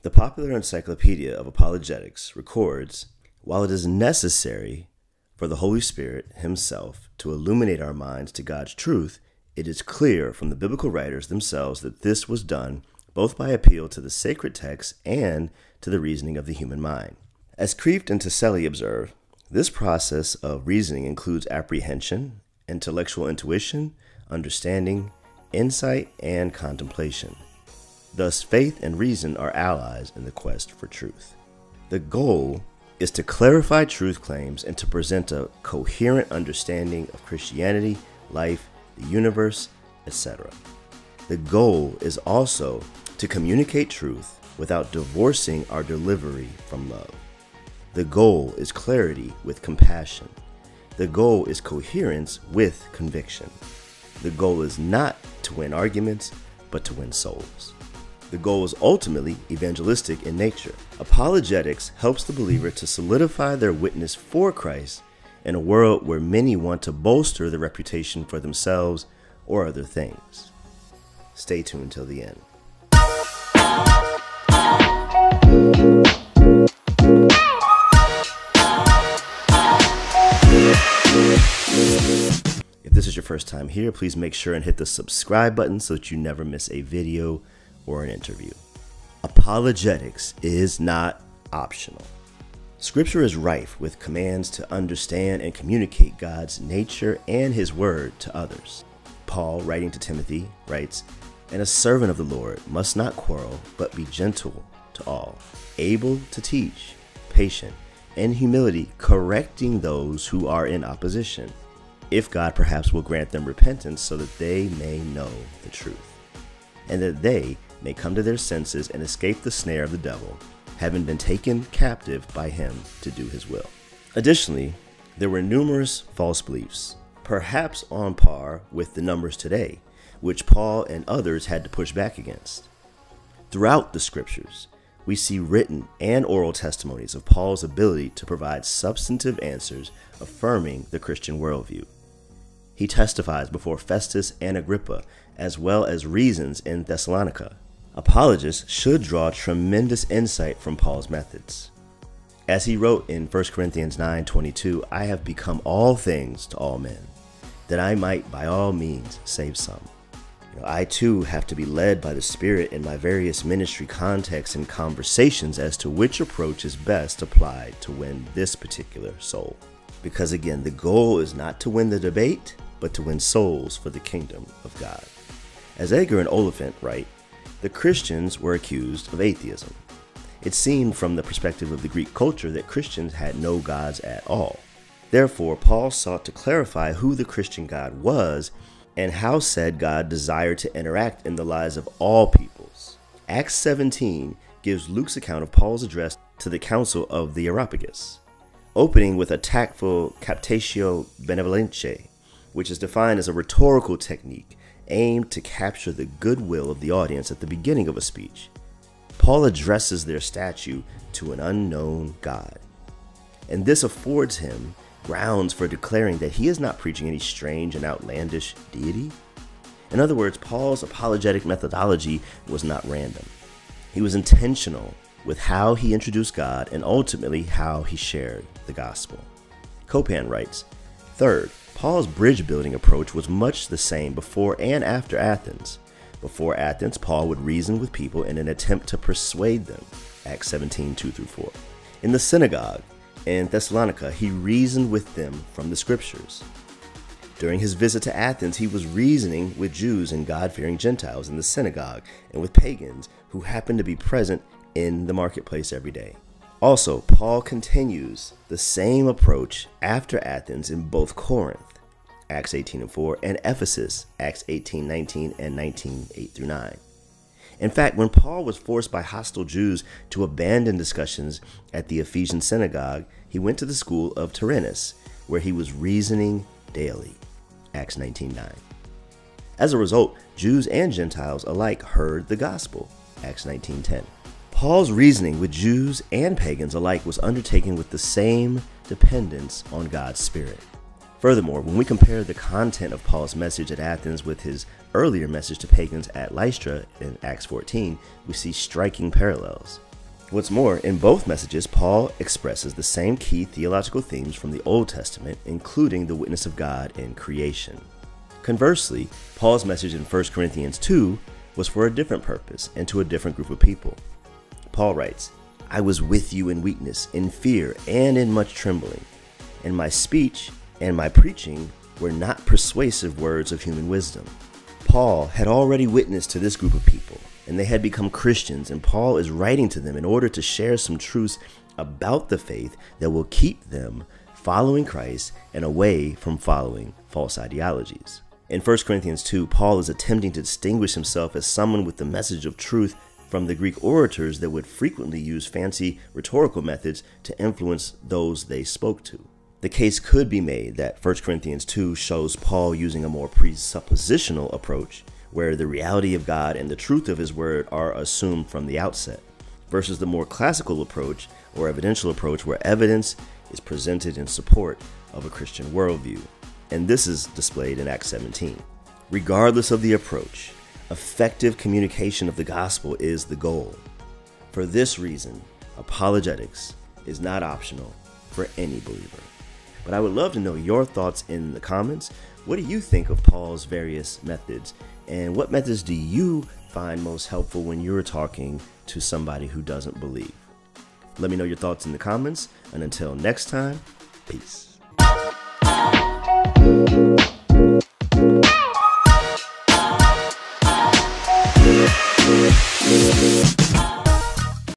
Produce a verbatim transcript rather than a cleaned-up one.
The Popular Encyclopedia of Apologetics records, while it is necessary for the Holy Spirit himself to illuminate our minds to God's truth, it is clear from the biblical writers themselves that this was done both by appeal to the sacred texts and to the reasoning of the human mind. As Kreeft and Tacelli observe, this process of reasoning includes apprehension, intellectual intuition, understanding, insight, and contemplation. Thus, faith and reason are allies in the quest for truth. The goal is to clarify truth claims and to present a coherent understanding of Christianity, life, the universe, et cetera. The goal is also to communicate truth without divorcing our delivery from love. The goal is clarity with compassion. The goal is coherence with conviction. The goal is not to win arguments, but to win souls. The goal is ultimately evangelistic in nature. Apologetics helps the believer to solidify their witness for Christ in a world where many want to bolster their reputation for themselves or other things. Stay tuned till the end. If this is your first time here, please make sure and hit the subscribe button so that you never miss a video or an interview. Apologetics is not optional. Scripture is rife with commands to understand and communicate God's nature and his word to others. Paul, writing to Timothy, writes, "And a servant of the Lord must not quarrel, but be gentle to all, able to teach, patient, in humility, correcting those who are in opposition, if God perhaps will grant them repentance so that they may know the truth, and that they may come to their senses and escape the snare of the devil, having been taken captive by him to do his will." Additionally, there were numerous false beliefs, perhaps on par with the numbers today, which Paul and others had to push back against. Throughout the scriptures, we see written and oral testimonies of Paul's ability to provide substantive answers affirming the Christian worldview. He testifies before Festus and Agrippa, as well as reasons in Thessalonica. Apologists should draw tremendous insight from Paul's methods. As he wrote in First Corinthians nine twenty-two, "I have become all things to all men, that I might by all means save some." You know, I too have to be led by the Spirit in my various ministry contexts and conversations as to which approach is best applied to win this particular soul. Because again, the goal is not to win the debate, but to win souls for the kingdom of God. As Edgar and Oliphant write, the Christians were accused of atheism. It seemed from the perspective of the Greek culture that Christians had no gods at all. Therefore, Paul sought to clarify who the Christian God was and how said God desired to interact in the lives of all peoples. Acts seventeen gives Luke's account of Paul's address to the Council of the Areopagus, opening with a tactful captatio benevolentiae, which is defined as a rhetorical technique aimed to capture the goodwill of the audience at the beginning of a speech. Paul addresses their statue to an unknown God, and this affords him grounds for declaring that he is not preaching any strange and outlandish deity. In other words, Paul's apologetic methodology was not random. He was intentional with how he introduced God and ultimately how he shared the gospel. Copan writes, "Third, Paul's bridge-building approach was much the same before and after Athens. Before Athens, Paul would reason with people in an attempt to persuade them." Acts seventeen, two through four. In the synagogue in Thessalonica, he reasoned with them from the scriptures. During his visit to Athens, he was reasoning with Jews and God-fearing Gentiles in the synagogue and with pagans who happened to be present in the marketplace every day. Also, Paul continues the same approach after Athens in both Corinth, Acts eighteen and four, and Ephesus, Acts eighteen nineteen and nineteen eight through nine. In fact, when Paul was forced by hostile Jews to abandon discussions at the Ephesian synagogue, he went to the school of Tyrannus, where he was reasoning daily, Acts nineteen nine. As a result, Jews and Gentiles alike heard the gospel, Acts nineteen ten. Paul's reasoning with Jews and pagans alike was undertaken with the same dependence on God's Spirit. Furthermore, when we compare the content of Paul's message at Athens with his earlier message to pagans at Lystra in Acts fourteen, we see striking parallels. What's more, in both messages, Paul expresses the same key theological themes from the Old Testament, including the witness of God in creation. Conversely, Paul's message in First Corinthians two was for a different purpose and to a different group of people. Paul writes, "I was with you in weakness, in fear, and in much trembling. And my speech and my preaching were not persuasive words of human wisdom." Paul had already witnessed to this group of people, and they had become Christians, and Paul is writing to them in order to share some truths about the faith that will keep them following Christ and away from following false ideologies. In First Corinthians two, Paul is attempting to distinguish himself as someone with the message of truth from the Greek orators that would frequently use fancy rhetorical methods to influence those they spoke to. The case could be made that First Corinthians two shows Paul using a more presuppositional approach, where the reality of God and the truth of his word are assumed from the outset, versus the more classical approach or evidential approach where evidence is presented in support of a Christian worldview. And this is displayed in Acts seventeen. Regardless of the approach, effective communication of the gospel is the goal. For this reason, apologetics is not optional for any believer. But I would love to know your thoughts in the comments. What do you think of Paul's various methods? And what methods do you find most helpful when you're talking to somebody who doesn't believe? Let me know your thoughts in the comments. And until next time, peace.